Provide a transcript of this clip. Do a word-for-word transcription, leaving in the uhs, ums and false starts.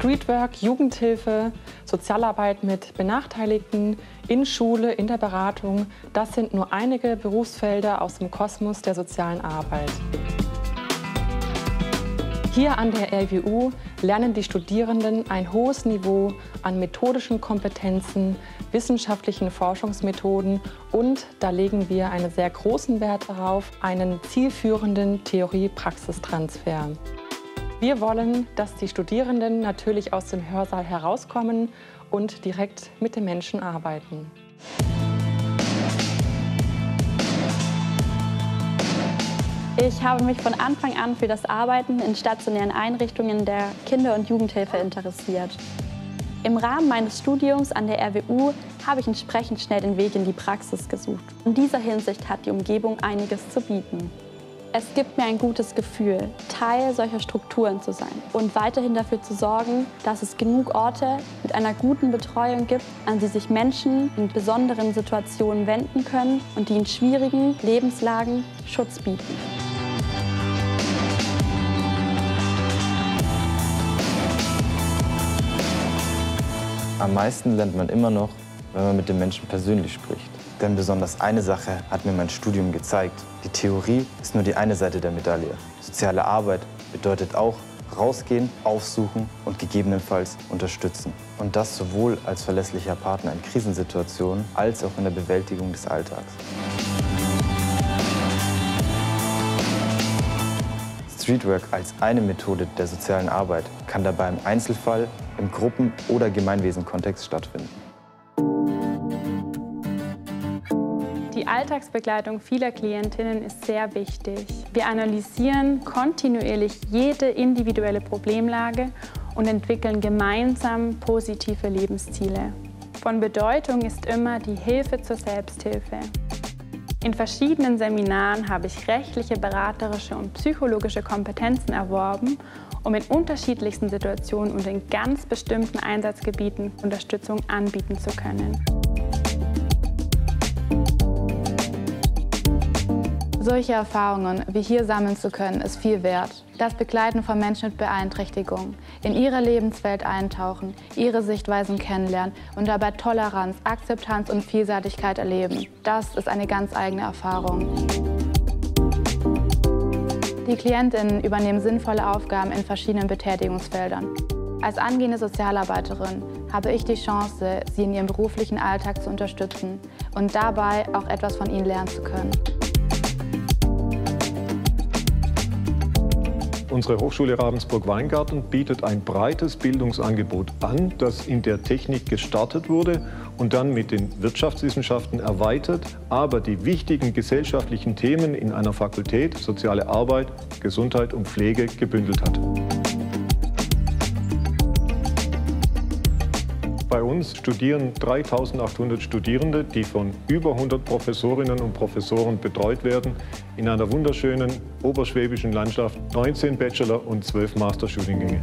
Streetwork, Jugendhilfe, Sozialarbeit mit Benachteiligten, in Schule, in der Beratung, das sind nur einige Berufsfelder aus dem Kosmos der sozialen Arbeit. Hier an der R W U lernen die Studierenden ein hohes Niveau an methodischen Kompetenzen, wissenschaftlichen Forschungsmethoden und, da legen wir einen sehr großen Wert darauf, einen zielführenden Theorie-Praxistransfer. Wir wollen, dass die Studierenden natürlich aus dem Hörsaal herauskommen und direkt mit den Menschen arbeiten. Ich habe mich von Anfang an für das Arbeiten in stationären Einrichtungen der Kinder- und Jugendhilfe interessiert. Im Rahmen meines Studiums an der R W U habe ich entsprechend schnell den Weg in die Praxis gesucht. In dieser Hinsicht hat die Umgebung einiges zu bieten. Es gibt mir ein gutes Gefühl, Teil solcher Strukturen zu sein und weiterhin dafür zu sorgen, dass es genug Orte mit einer guten Betreuung gibt, an die sich Menschen in besonderen Situationen wenden können und die in schwierigen Lebenslagen Schutz bieten. Am meisten lernt man immer noch, wenn man mit den Menschen persönlich spricht. Denn besonders eine Sache hat mir mein Studium gezeigt. Die Theorie ist nur die eine Seite der Medaille. Soziale Arbeit bedeutet auch rausgehen, aufsuchen und gegebenenfalls unterstützen. Und das sowohl als verlässlicher Partner in Krisensituationen als auch in der Bewältigung des Alltags. Streetwork als eine Methode der sozialen Arbeit kann dabei im Einzelfall, im Gruppen- oder Gemeinwesenkontext stattfinden. Die Alltagsbegleitung vieler Klientinnen ist sehr wichtig. Wir analysieren kontinuierlich jede individuelle Problemlage und entwickeln gemeinsam positive Lebensziele. Von Bedeutung ist immer die Hilfe zur Selbsthilfe. In verschiedenen Seminaren habe ich rechtliche, beraterische und psychologische Kompetenzen erworben, um in unterschiedlichsten Situationen und in ganz bestimmten Einsatzgebieten Unterstützung anbieten zu können. Solche Erfahrungen wie hier sammeln zu können, ist viel wert. Das Begleiten von Menschen mit Beeinträchtigungen, in ihre Lebenswelt eintauchen, ihre Sichtweisen kennenlernen und dabei Toleranz, Akzeptanz und Vielseitigkeit erleben. Das ist eine ganz eigene Erfahrung. Die KlientInnen übernehmen sinnvolle Aufgaben in verschiedenen Betätigungsfeldern. Als angehende Sozialarbeiterin habe ich die Chance, sie in ihrem beruflichen Alltag zu unterstützen und dabei auch etwas von ihnen lernen zu können. Unsere Hochschule Ravensburg-Weingarten bietet ein breites Bildungsangebot an, das in der Technik gestartet wurde und dann mit den Wirtschaftswissenschaften erweitert, aber die wichtigen gesellschaftlichen Themen in einer Fakultät, soziale Arbeit, Gesundheit und Pflege gebündelt hat. Bei uns studieren dreitausendachthundert Studierende, die von über hundert Professorinnen und Professoren betreut werden, in einer wunderschönen oberschwäbischen Landschaft, neunzehn Bachelor- und zwölf Masterstudiengänge.